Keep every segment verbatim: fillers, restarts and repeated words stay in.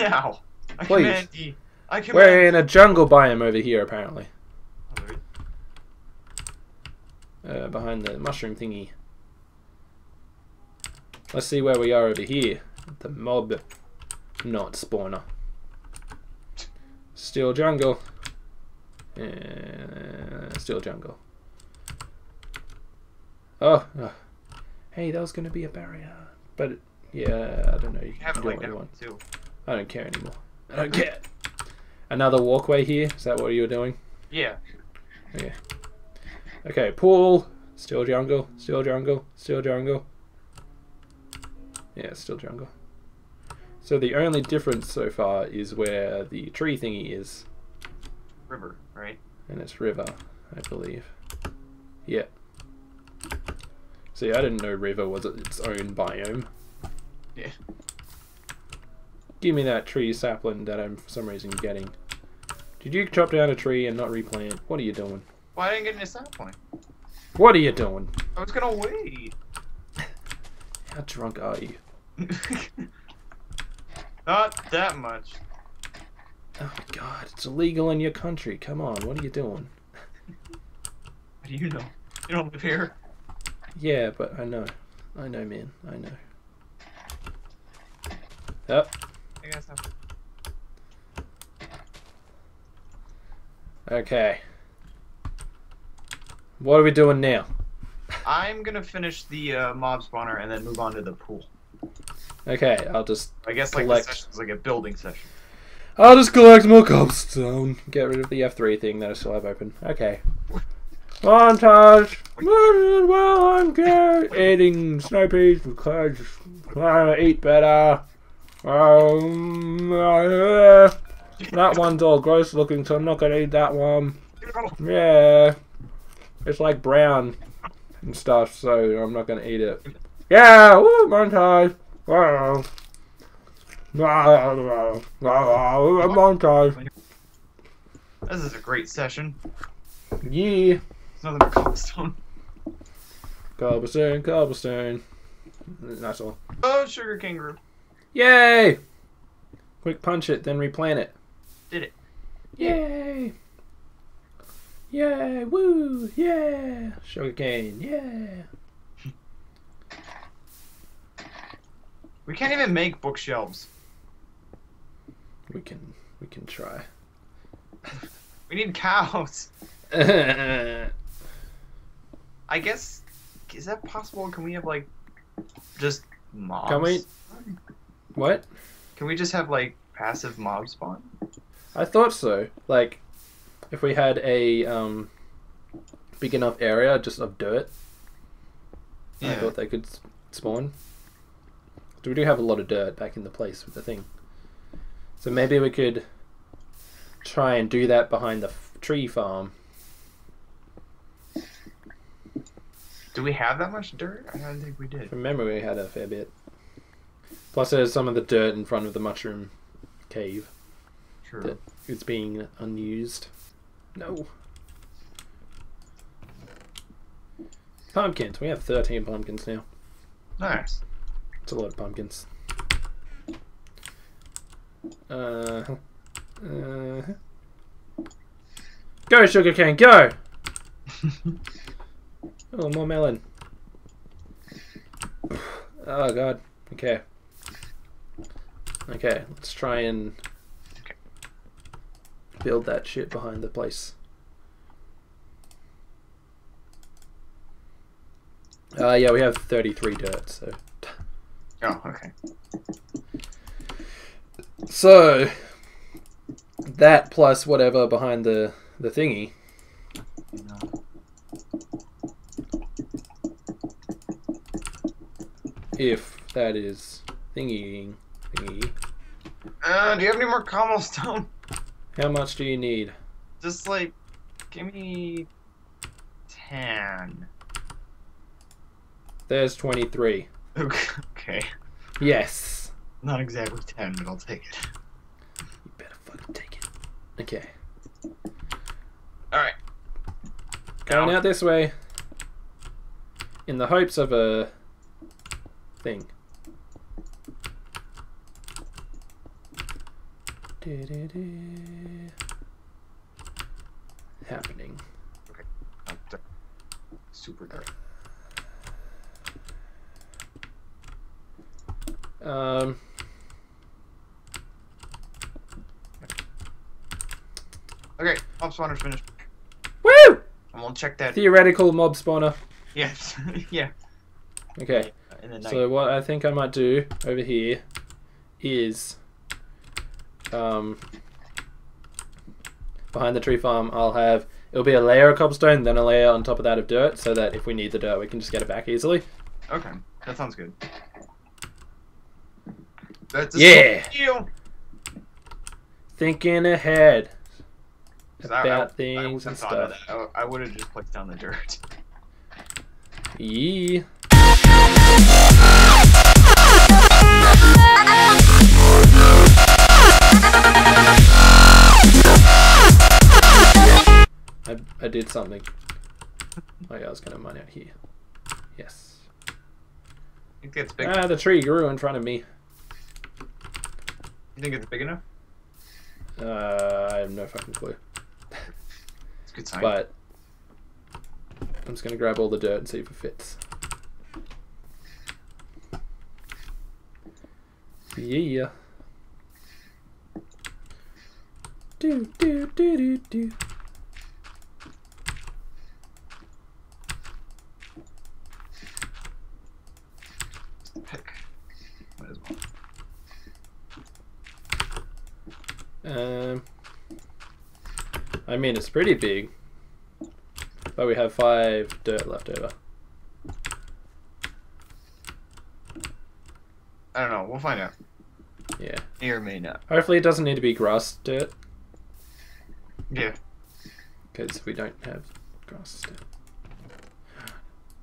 now. I Please. command thee. I command We're in a jungle biome over here, apparently. Alright. Uh, behind the mushroom thingy. Let's see where we are over here. The mob not spawner. Still jungle. Uh, still jungle. Oh, oh. Hey, that was going to be a barrier. But, it, yeah, I don't know. You can do what you want. Too. I don't care anymore. I don't care. Another walkway here? Is that what you were doing? Yeah. Okay. Okay, pool. Still jungle. Still jungle. Still jungle. Yeah, it's still jungle. So the only difference so far is where the tree thingy is. River, right? And it's river, I believe. Yeah. See, I didn't know river was its own biome. Yeah. Give me that tree sapling that I'm for some reason getting. Did you chop down a tree and not replant? What are you doing? Well, I didn't get any sapling. What are you doing? I was gonna wait. How drunk are you? Not that much. Oh my god, it's illegal in your country. Come on, what are you doing? What do you know? You don't live here. Yeah, but I know. I know, man. I know. Oh. I got something. Okay. What are we doing now? I'm gonna finish the uh, mob spawner and then move on to the pool. Okay, I'll just. I guess collect... like the session's like a building session. I'll just collect more cobblestone. Get rid of the F three thing that I still have open. Okay. Montage. Well, I'm good. Eating snow peas because I want to eat better. Um, uh, that one's all gross looking, so I'm not gonna eat that one. Yeah. It's like brown and stuff, so I'm not gonna eat it. Yeah, woo, montage. Wow. Montage. This is a great session. Yeah. It's nothing but cobblestone. Cobblestone, cobblestone. That's all. Oh, sugar kangaroo. Yay! Quick punch it, then replant it. Did it. Yay! Yay! Woo! Yeah! Sugarcane, yeah! We can't even make bookshelves. We can, we can try. We need cows! I guess, is that possible? Can we have, like, just mobs? Can we? What? Can we just have, like, passive mob spawn? I thought so. Like, if we had a um, big enough area just of dirt, yeah. I thought they could spawn. We do have a lot of dirt back in the place with the thing. So maybe we could try and do that behind the f tree farm. Do we have that much dirt? I don't think we did. From memory, we had a fair bit. Plus, there's some of the dirt in front of the mushroom cave. True. That is being unused. No. Pumpkins. We have thirteen pumpkins now. Nice. It's a lot of pumpkins. Uh huh. Uh huh. Go, sugarcane, go! Oh, more melon. Oh, God. Okay. Okay, let's try and build that shit behind the place. Uh, yeah, we have thirty-three dirt, so... Oh, okay. So, that plus whatever behind the, the thingy. If that is thingy, thingy. Uh, do you have any more cobblestone? How much do you need? Just like, give me ten. There's twenty-three. Okay. Yes. Not exactly ten, but I'll take it. You better fucking take it. Okay. Alright. Going out this way. In the hopes of a thing. Happening. Okay. I'm done. Super dark. Um. Okay, mob spawner's finished. Woo! I'm gonna check that. Theoretical mob spawner. Yes. Yeah. Okay. So what I think I might do over here is, um, behind the tree farm, I'll have it'll be a layer of cobblestone, then a layer on top of that of dirt, so that if we need the dirt, we can just get it back easily. Okay, that sounds good. That's a yeah. Deal. Thinking ahead about I, things I and stuff. I, I would have just placed down the dirt. Yeah. I, I did something. Oh yeah, I was gonna mine out here. Yes. It gets big. Ah, the tree grew in front of me. You think it's big enough? Uh, I have no fucking clue. It's a good sign. But I'm just gonna grab all the dirt and see if it fits. Yeah. Do do do do do. Pick. Might as well. Um, I mean, it's pretty big, but we have five dirt left over. I don't know. We'll find out. Yeah. May or may not. Hopefully, it doesn't need to be grass dirt. Yeah. Because we don't have grass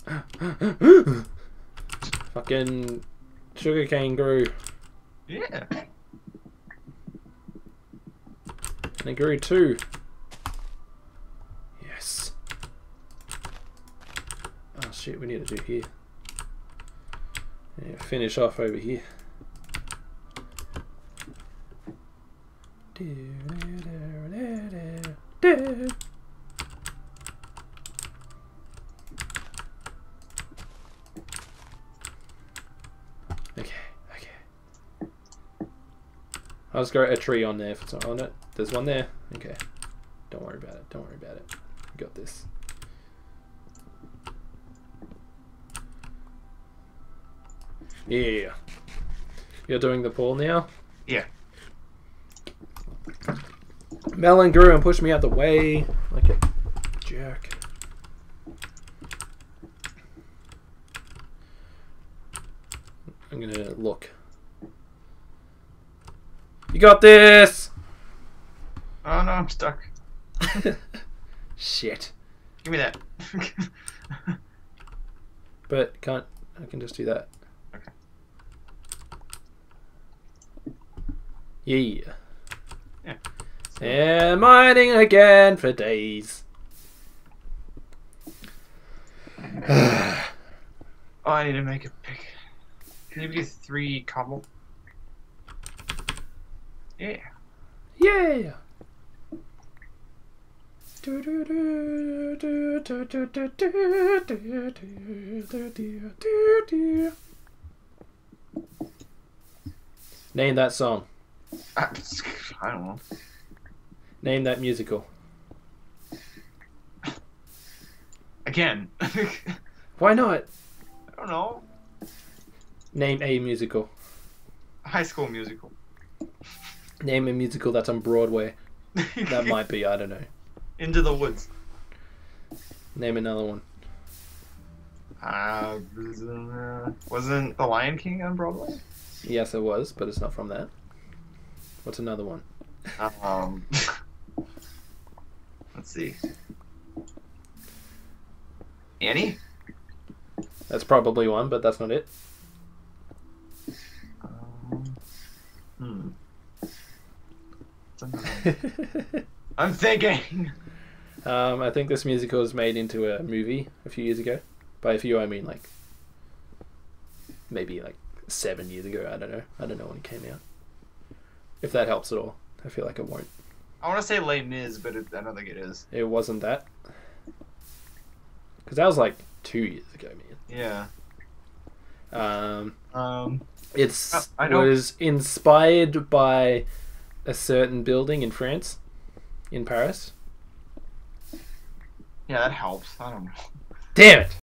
dirt. Fucking sugarcane grew. Yeah. And it grew too. Yes. Oh shit, we need to do here. Yeah, finish off over here. Okay, okay. I'll just grow a tree on there if it's not on it. There's one there. Okay. Don't worry about it. Don't worry about it. You got this. Yeah. You're doing the pool now? Yeah. Melon grew and pushed me out the way like a jerk. I'm gonna look. You got this! Oh no, I'm stuck. Shit. Give me that. But can't I can just do that. Yeah. Yeah. Yeah, mining again for days. Oh, I need to make a pick. Can you do three cobble? Yeah. Yeah. Do do do do do do do do do do do do. Name that song. I don't know. Name that musical. Again. Why not? I don't know. Name a musical. High School Musical. Name a musical that's on Broadway. That might be, I don't know. Into the Woods. Name another one. Uh, wasn't The Lion King on Broadway? Yes, it was, but it's not from that. What's another one? Um, let's see. Annie? That's probably one, but that's not it. Um, hmm. I'm thinking! Um, I think this musical was made into a movie a few years ago. By a few, I mean like... Maybe like seven years ago, I don't know. I don't know when it came out. If that helps at all. I feel like it won't. I want to say Les Mis, but it, I don't think it is. It wasn't that. Because that was like two years ago, man. Yeah. Um. Um. It's I, I was inspired by a certain building in France, in Paris. Yeah, that helps. I don't know. Damn it!